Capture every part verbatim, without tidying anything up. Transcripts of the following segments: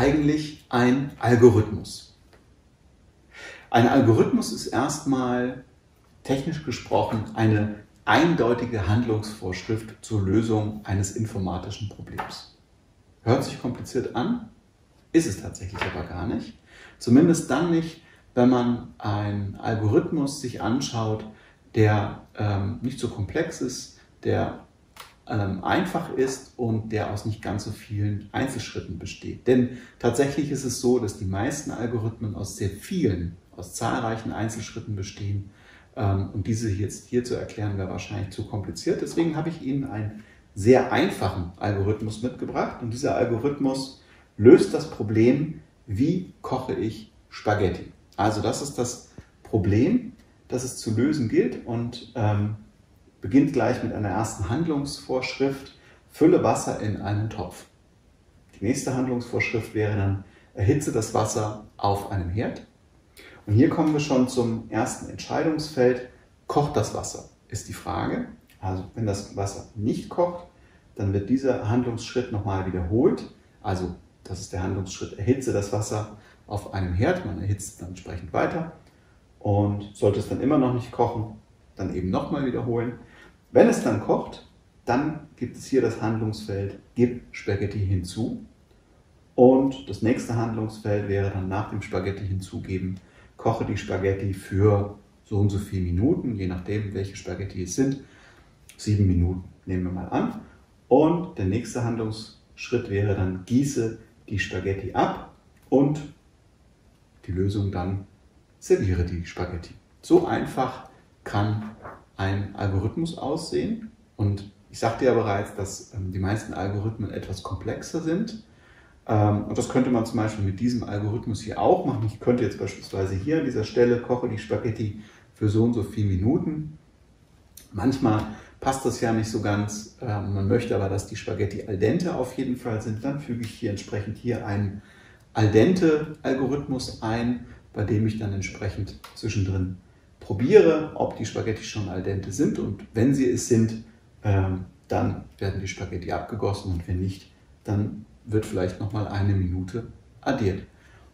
eigentlich ein Algorithmus? Ein Algorithmus ist erstmal technisch gesprochen eine eindeutige Handlungsvorschrift zur Lösung eines informatischen Problems. Hört sich kompliziert an, ist es tatsächlich aber gar nicht. Zumindest dann nicht, wenn man einen Algorithmus sich anschaut, der ähm, nicht so komplex ist, der ähm, einfach ist und der aus nicht ganz so vielen Einzelschritten besteht. Denn tatsächlich ist es so, dass die meisten Algorithmen aus sehr vielen, aus zahlreichen Einzelschritten bestehen. Ähm, und diese jetzt hier zu erklären, wäre wahrscheinlich zu kompliziert. Deswegen habe ich Ihnen einen sehr einfachen Algorithmus mitgebracht. Und dieser Algorithmus löst das Problem, wie koche ich Spaghetti? Also das ist das Problem, das es zu lösen gilt, und ähm, beginnt gleich mit einer ersten Handlungsvorschrift: Fülle Wasser in einen Topf. Die nächste Handlungsvorschrift wäre dann: Erhitze das Wasser auf einem Herd. Und hier kommen wir schon zum ersten Entscheidungsfeld: Kocht das Wasser, ist die Frage. Also wenn das Wasser nicht kocht, dann wird dieser Handlungsschritt nochmal wiederholt. Also das ist der Handlungsschritt: Erhitze das Wasser auf einem Herd. Man erhitzt dann entsprechend weiter. Und sollte es dann immer noch nicht kochen, dann eben nochmal wiederholen. Wenn es dann kocht, dann gibt es hier das Handlungsfeld: Gib Spaghetti hinzu. Und das nächste Handlungsfeld wäre dann nach dem Spaghetti hinzugeben: Koche die Spaghetti für so und so viele Minuten, je nachdem welche Spaghetti es sind. Sieben Minuten nehmen wir mal an. Und der nächste Handlungsschritt wäre dann: Gieße die Spaghetti ab, und die Lösung dann: serviere die Spaghetti. So einfach kann ein Algorithmus aussehen. Und ich sagte ja bereits, dass die meisten Algorithmen etwas komplexer sind. Und das könnte man zum Beispiel mit diesem Algorithmus hier auch machen. Ich könnte jetzt beispielsweise hier an dieser Stelle: Koche die Spaghetti für so und so viele Minuten. Manchmal passt das ja nicht so ganz. Man möchte aber, dass die Spaghetti al dente auf jeden Fall sind. Dann füge ich hier entsprechend hier einen al dente Algorithmus ein, bei dem ich dann entsprechend zwischendrin probiere, ob die Spaghetti schon al dente sind. Und wenn sie es sind, ähm, dann werden die Spaghetti abgegossen, und wenn nicht, dann wird vielleicht nochmal eine Minute addiert.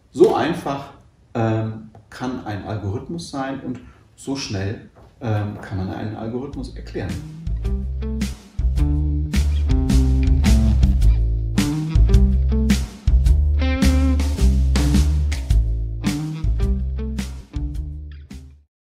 So einfach ähm, kann ein Algorithmus sein, und so schnell ähm, kann man einen Algorithmus erklären.